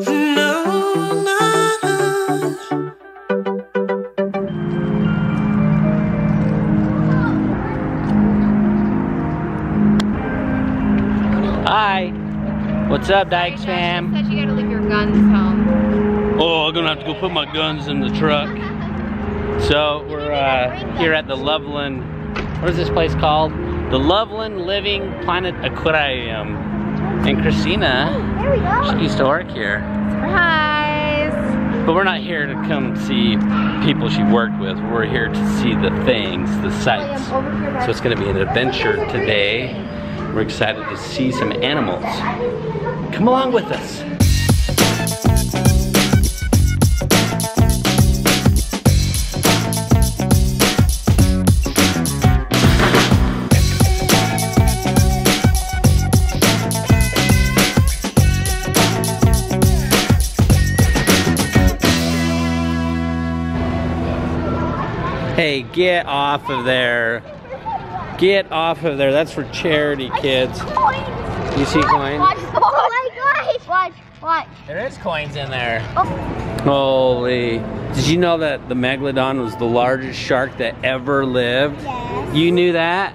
Hi. What's up, Dyches FAM? You said you gotta leave your guns home. Oh, I'm gonna have to go put my guns in the truck. So we're here at the Loveland. What is this place called? The Loveland Living Planet Aquarium. And Christina, oh, there we go. She used to work here. Surprise! But we're not here to come see people she worked with. We're here to see the things, the sights. So it's going to be an adventure today. We're excited to see some animals. Come along with us. Hey, get off of there. Get off of there. That's for charity, kids. You see coins? Oh my gosh. Watch, watch. There is coins in there. Oh. Holy. Did you know that the Megalodon was the largest shark that ever lived? Yes. You knew that?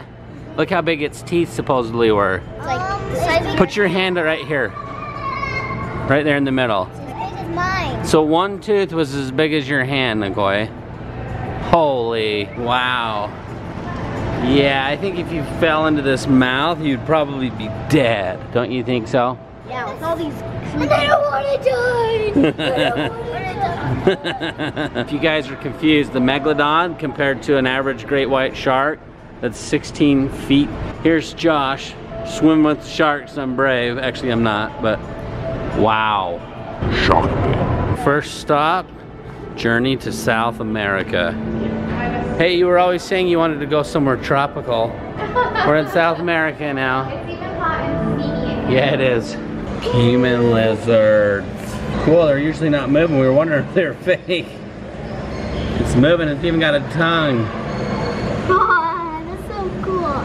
Look how big its teeth supposedly were. Like the size. Put your hand right here. Right there in the middle. It's as big as mine. So one tooth was as big as your hand, Nikoi. Holy, wow. Yeah, I think if you fell into this mouth, you'd probably be dead. Don't you think so? Yeah, with all these... And I don't want to die! If you guys are confused, the Megalodon, compared to an average great white shark, that's 16 feet. Here's Josh, swim with sharks, I'm brave. Actually, I'm not, but wow. Shark. First stop. Journey to South America. Hey, you were always saying you wanted to go somewhere tropical. We're in South America now. It's even hot and steamy. Yeah, it is. Human lizards. Cool, they're usually not moving. We were wondering if they were fake. It's moving, it's even got a tongue. Oh, that's so cool.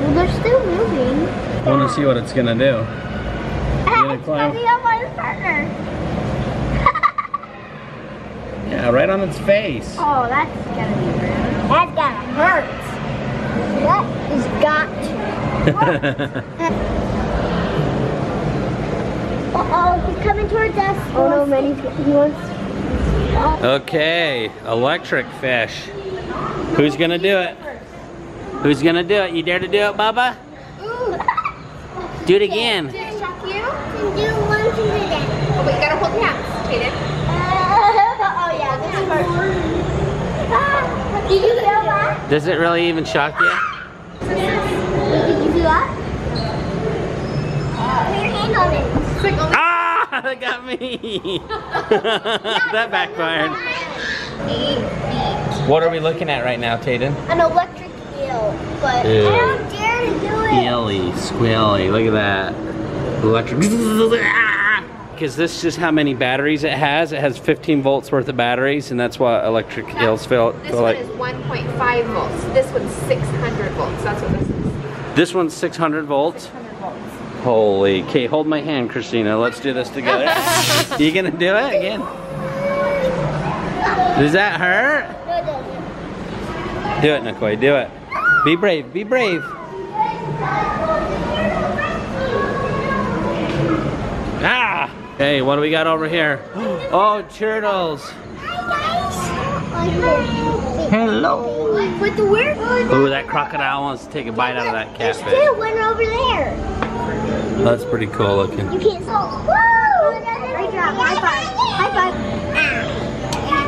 Well, they're still moving. I want to see what it's gonna do. It's gonna be on my partner. Yeah, right on its face. Oh, that's gotta be rude. That's gotta hurt. That has got to hurt. Uh-oh, he's coming towards us. Oh, no, many he wants. Okay, electric fish. Who's gonna do it? Who's gonna do it? You dare to do it, Bubba? Ooh. Do it again. Did it shock you? Do one thing again. Oh, but you gotta hold your hands, Tayden. Ah, did you feel that? Does it really even shock you? Did you do that? Put your hand on it. Ah! That got me! That backfired. What are we looking at right now, Tayden? An electric eel. But ew. I don't dare to do it. Eely, squealy. Look at that. Electric. Because this is how many batteries it has. It has 15 volts worth of batteries, and that's why electric eels feel like. This one is 1.5 volts. This one's 600 volts. That's what this is. This one's 600 volts? 600 volts. Holy. Okay, hold my hand, Christina. Let's do this together. You gonna do it again? Does that hurt? No, it doesn't. Do it, Nikoi. Do it. Be brave. Be brave. Ah! Hey, what do we got over here? Oh, turtles! Hi guys! Hello! With the weird. Ooh, that crocodile wants to take a bite out of that catfish. There's two, one over there. That's pretty cool looking. You can't. Oh, woo! Great job! High five! High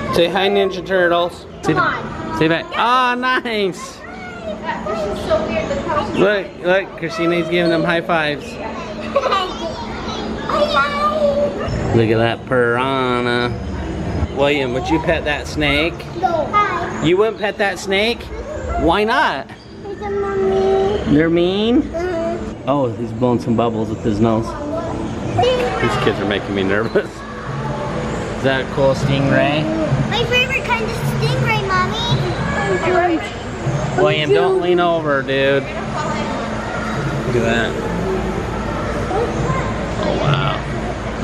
five! Say hi, Ninja Turtles. Come on! Say back. Oh, nice! That fish is so weird. Look, look, Christina's giving them high fives. Look at that piranha. William, would you pet that snake? No. You wouldn't pet that snake? Why not? They're mean? Oh, he's blowing some bubbles with his nose. These kids are making me nervous. Is that a cool stingray? My favorite kind of stingray, Mommy. William, don't lean over, dude. Look at that.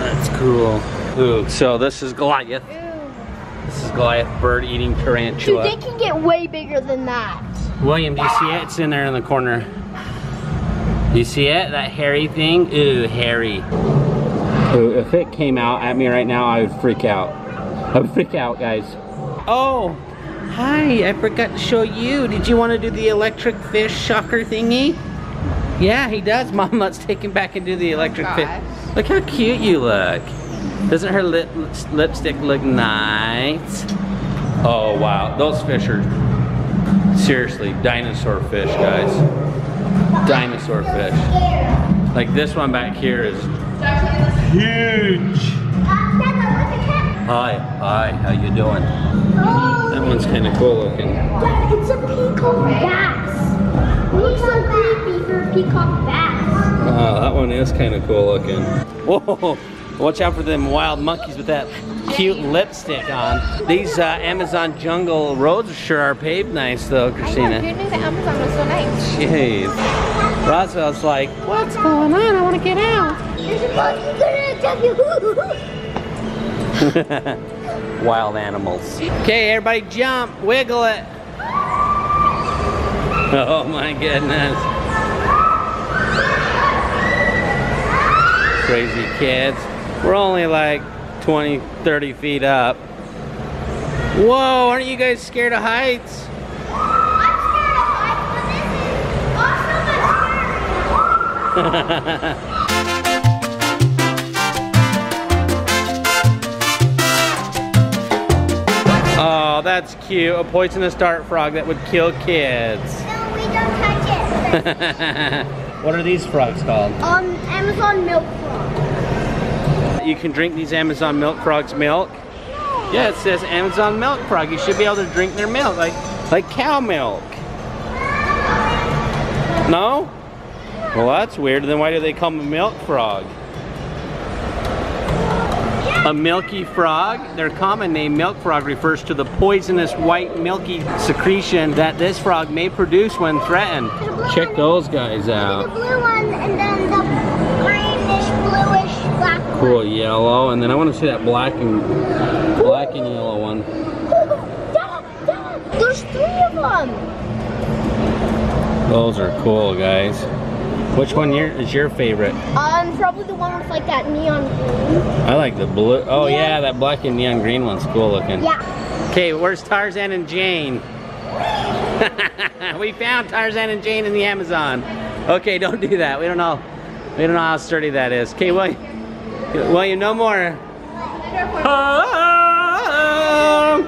That's cool. cool. Ooh, so this is Goliath. Ooh. This is Goliath, bird-eating tarantula. Dude, they can get way bigger than that. William, do you see it? It's in there in the corner. Do you see it? That hairy thing? Ooh, hairy. Ooh, if it came out at me right now, I would freak out. I would freak out, guys. Oh, hi, I forgot to show you. Did you want to do the electric fish shocker thingy? Yeah, he does, Mom. Let's take him back and do the electric fish. Look how cute you look. Doesn't her lipstick look nice? Oh, wow. Those fish are seriously dinosaur fish, guys. Dinosaur fish. Like this one back here is huge. Hi, hi, how you doing? That one's kind of cool looking. Yeah, it's a peacock bass. We need some creepy for peacock bass. Wow, that one is kind of cool looking. Whoa. Watch out for them wild monkeys with that cute lipstick on. These Amazon jungle roads sure are paved nice though, Christina. I know, who knew that Amazon was so nice? Jeez. Roswell's like, what's going on? I want to get out. There's a monkey gonna attack you. Wild animals. Okay, everybody jump, wiggle it. Oh my goodness. Crazy kids. We're only like 20, 30 feet up. Whoa, aren't you guys scared of heights? I'm scared of heights, but this is awesome and scary. Oh, that's cute. A poisonous dart frog that would kill kids. No, we don't touch it. What are these frogs called? Amazon milk frog. You can drink these Amazon milk frog's milk. No. Yeah, it says Amazon milk frog. You should be able to drink their milk, like cow milk. No? Well, that's weird. Then why do they call them a milk frog? A milky frog? Their common name, milk frog, refers to the poisonous white milky secretion that this frog may produce when threatened. Check those guys out. The blue one and then the greenish, bluish. Cool, yellow, and then I want to see that black and yellow one. There's three of them. Those are cool, guys. Which one is your favorite? Probably the one with like that neon green. I like the blue. Oh yeah, that black and neon green one's cool looking. Yeah. Okay, where's Tarzan and Jane? We found Tarzan and Jane in the Amazon. Okay, don't do that. We don't know how sturdy that is. Okay, well. William, no more. Oh!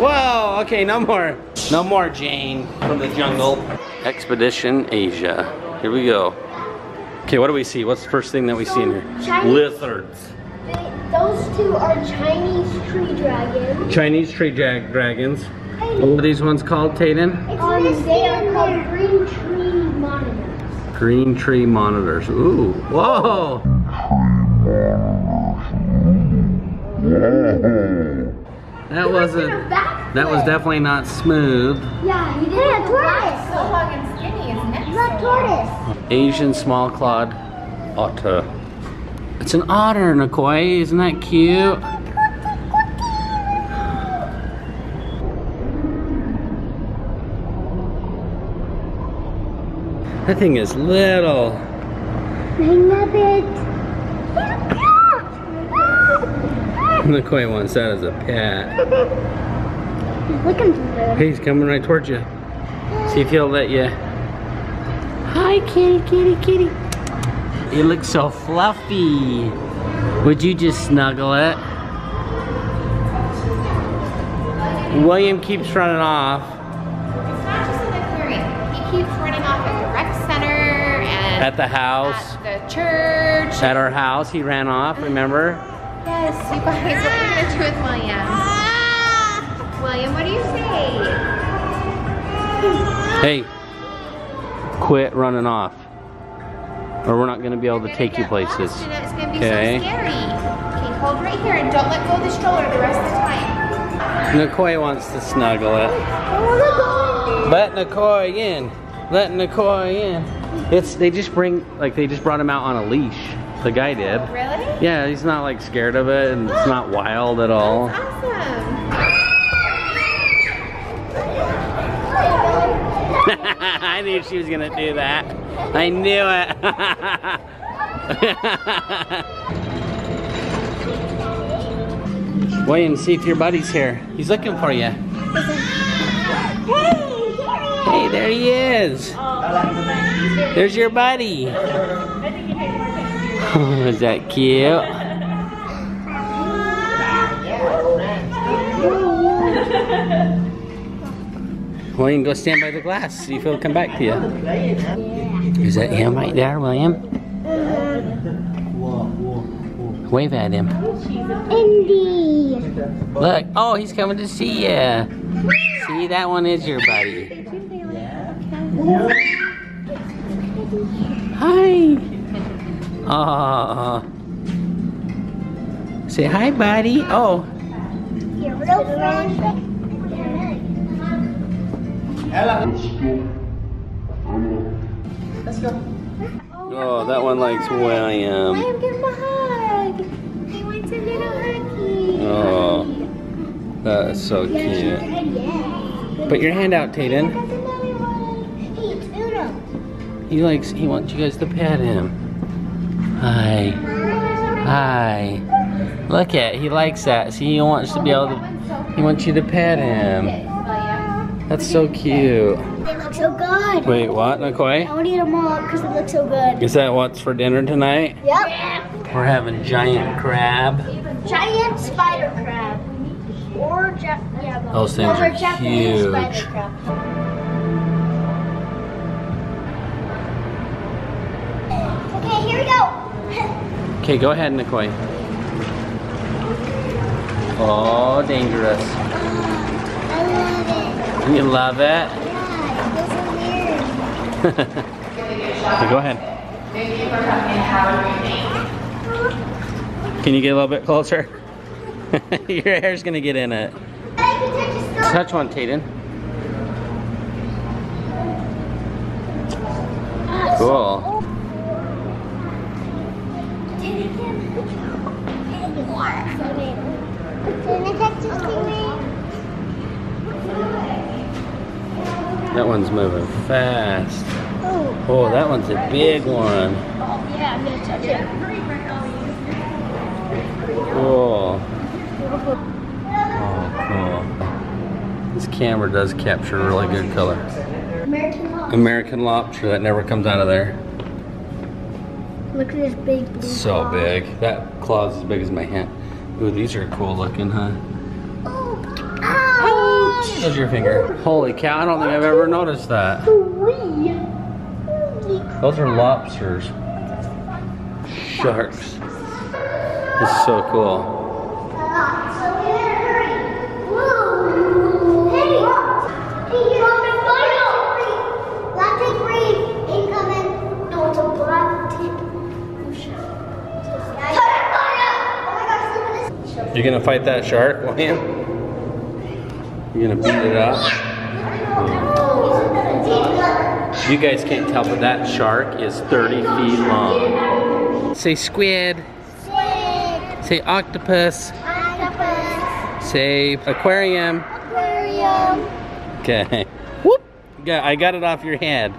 Whoa, okay, no more. No more Jane from the jungle. Expedition Asia. Here we go. Okay, what do we see? What's the first thing that we see in here? Chinese, lizards. Those two are Chinese tree dragons. Chinese tree dragons. What are these ones called, Tayden? They are called green tree monitors. Green tree monitors. Ooh, whoa. That was definitely not smooth. Yeah, you did a tortoise. So long and skinny, isn't it? It's a tortoise. Asian small-clawed otter. It's an otter, Nikoi. Isn't that cute? That thing is little. I love it. Nikoi wants that as a pet. He's looking for it. Hey, he's coming right towards you. See if he'll let you. Hi, kitty, kitty, kitty. You look so fluffy. Would you just snuggle it? William keeps running off. It's not just in the aquarium. He keeps running off at the rec center and at the house. At the church. At our house, he ran off, remember? Yes, you guys are telling the truth, William. William, what do you say? Hey, quit running off. Or we're not going to be able to take you places. It's going to be so scary. Okay, hold right here and don't let go of the stroller the rest of the time. Nikoi wants to snuggle it. Let Nikoi in. Let Nikoi in. They just brought him out on a leash. The guy did. Really? Yeah, he's not like scared of it, and it's not wild at all. That's awesome. I knew she was gonna do that. I knew it. William, see if your buddy's here. He's looking for you. Hey, there he is. There's your buddy. Is that cute? William, go stand by the glass. See if he'll come back to you. Is that him right there, William? Wave at him. Indy. Look. Oh, he's coming to see ya. See, that one is your buddy. Hi. Oh, say hi, buddy. Oh. Let's go. Oh, that one likes William. William, give him a hug. He wants a little huggy. Oh, that's so cute. Put your hand out, Tayden. He wants you guys to pet him. Hi. Hi. Look at it. He likes that. See, he wants to be able to, he wants you to pet him. That's so cute. They look so good. Wait, what, Nikoi? I want to eat them all because it looks so good. Is that what's for dinner tonight? Yep. We're having giant crab. Giant spider crab. Or those things are Japanese huge. Spider crab. Okay, go ahead, Nikoi. Oh, dangerous. I love it. You love it? Yeah, it doesn't weird. Okay, go ahead. Can you get a little bit closer? Your hair's gonna get in it. Touch one, Tayden. Cool. That one's moving fast. Oh, that one's a big one. Yeah, I'm gonna touch it. Cool. Oh, cool. This camera does capture really good color. American lobster that never comes out of there. Look at this big blue. So big. That claw's as big as my hand. Ooh, these are cool looking, huh? Ouch! There's your finger. Holy cow, I don't think I've ever noticed that. Those are lobsters. Sharks. This is so cool. You're gonna fight that shark, William? You're gonna beat it up? You guys can't tell, but that shark is 30 feet long. Say squid. Squid. Say octopus. Octopus. Say aquarium. Aquarium. Okay. Whoop! I got it off your head.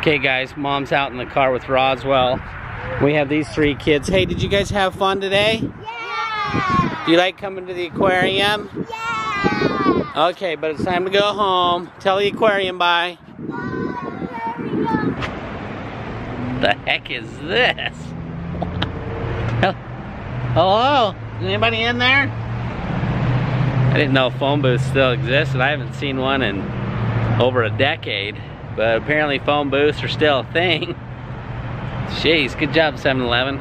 Okay guys, Mom's out in the car with Roswell. We have these three kids. Hey, did you guys have fun today? Yeah! Do you like coming to the aquarium? Yeah! Okay, but it's time to go home. Tell the aquarium bye. Bye, aquarium. The heck is this? Hello? Is anybody in there? I didn't know phone booths still existed. I haven't seen one in over a decade. But apparently phone booths are still a thing. Jeez, good job, 7-Eleven.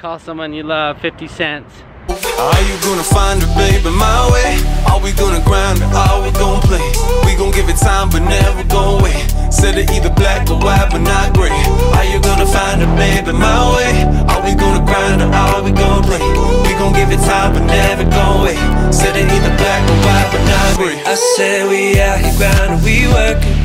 Call someone you love, 50 cents. Are you gonna find her, baby, my way? Are we gonna grind or are we gonna play? We gonna give it time but never go away. Said it either black or white but not gray. Are you gonna find her, baby, my way? Are we gonna grind or are we gonna play? We gonna give it time but never go away. Said it either black or white but not gray. I said we out here grinding, we working.